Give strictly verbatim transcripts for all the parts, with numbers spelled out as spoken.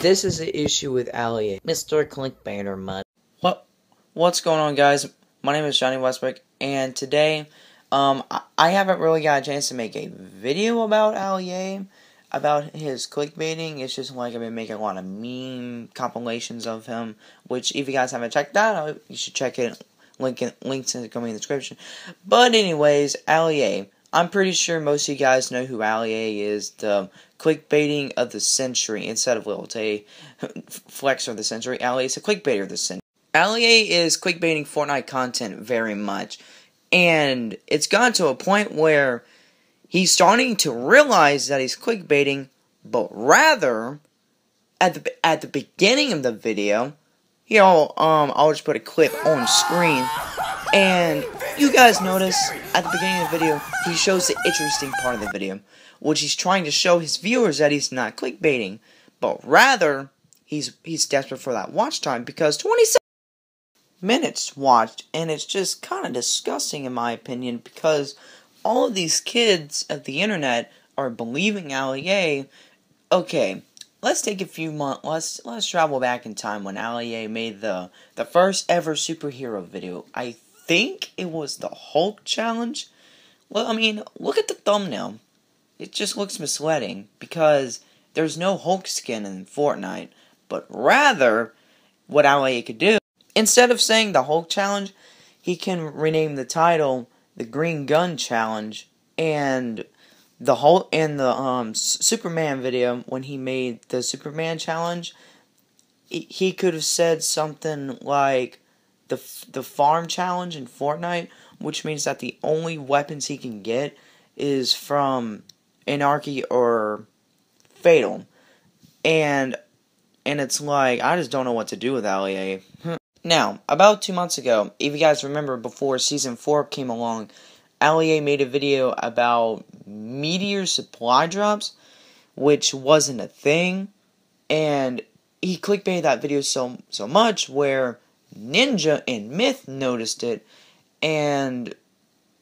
This is the issue with Ali-A, Mister Clickbait or Mud. What, what's going on, guys? My name is Johnny Westbrook, and today, um, I, I haven't really got a chance to make a video about Ali-A, about his clickbaiting. It's just like I've been making a lot of meme compilations of him, which if you guys haven't checked that out, you should check it. Link in, links in the coming in the description. But anyways, Ali-A. I'm pretty sure most of you guys know who Ali-A is, the clickbaiting of the century. Instead of Lil Tay Flex of the century, Ali-A is a clickbaiter of the century. Ali-A is clickbaiting Fortnite content very much. And it's gotten to a point where he's starting to realize that he's clickbaiting, but rather, at the, at the beginning of the video, you know, um, I'll just put a clip on screen. And you guys notice at the beginning of the video, he shows the interesting part of the video, which he's trying to show his viewers that he's not clickbaiting, but rather he's he's desperate for that watch time, because twenty-seven minutes watched, and it's just kind of disgusting in my opinion, because all of these kids of the internet are believing Ali-A. Okay, let's take a few months. Let's let's travel back in time when Ali-A made the the first ever superhero video. I think it was the Hulk challenge. Well, I mean, look at the thumbnail. It just looks misleading because there's no Hulk skin in Fortnite. But rather, what Ali-A could do, instead of saying the Hulk challenge, he can rename the title the Green Gun Challenge. And the Hulk and the um Superman video, when he made the Superman challenge, it, he could have said something like the the farm challenge in Fortnite, which means that the only weapons he can get is from Anarchy or Fatal, and and it's like I just don't know what to do with Ali-A. Now, about two months ago, if you guys remember, before season four came along, Ali-A made a video about meteor supply drops, which wasn't a thing, and he clickbaited that video so so much where Ninja and Myth noticed it, and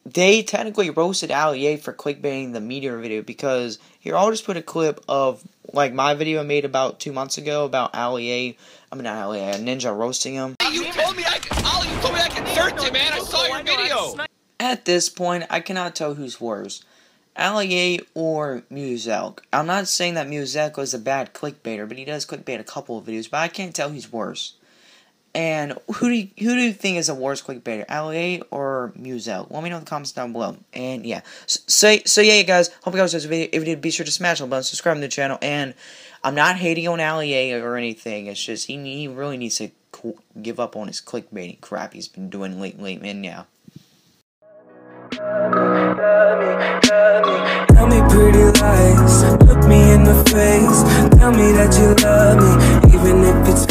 they technically roasted Ali-A for clickbaiting the meteor video. Because here, I'll just put a clip of like my video I made about two months ago about Ali-A. I mean, not Ali-A, Ninja roasting him. You told me I could, Ali, you told me I could search you, man. I saw your video. At this point, I cannot tell who's worse, Ali-A or Muselk. I'm not saying that Muselk was a bad clickbaiter, but he does clickbait a couple of videos, but I can't tell who's worse. And who do you, who do you think is a worse clickbaiter, Ali-A or Muselk? Let me know in the comments down below. And yeah, so so yeah, guys, hope you guys enjoyed this video. If you did, be sure to smash the button, subscribe to the channel, and I'm not hating on Ali-A or anything. It's just he he really needs to give up on his clickbaiting crap he's been doing lately. And yeah. Tell me pretty lies, look me in the face, tell me that you love me, even if it's